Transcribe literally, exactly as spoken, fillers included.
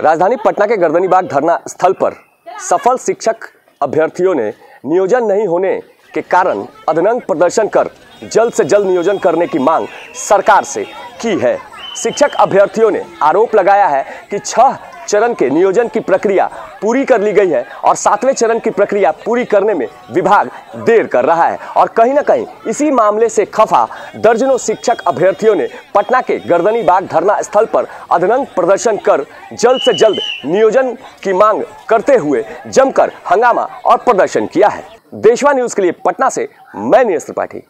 राजधानी पटना के गर्दनी बाग धरना स्थल पर सफल शिक्षक अभ्यर्थियों ने नियोजन नहीं होने के कारण अधनंग प्रदर्शन कर जल्द से जल्द नियोजन करने की मांग सरकार से की है। शिक्षक अभ्यर्थियों ने आरोप लगाया है कि छह चरण के नियोजन की प्रक्रिया पूरी कर ली गई है और सातवें चरण की प्रक्रिया पूरी करने में विभाग देर कर रहा है और कहीं ना कहीं इसी मामले से खफा दर्जनों शिक्षक अभ्यर्थियों ने पटना के गर्दनी बाग धरना स्थल पर अधनंग प्रदर्शन कर जल्द से जल्द नियोजन की मांग करते हुए जमकर हंगामा और प्रदर्शन किया है। देशवा न्यूज़ के लिए पटना से मैं नीश त्रिपाठी।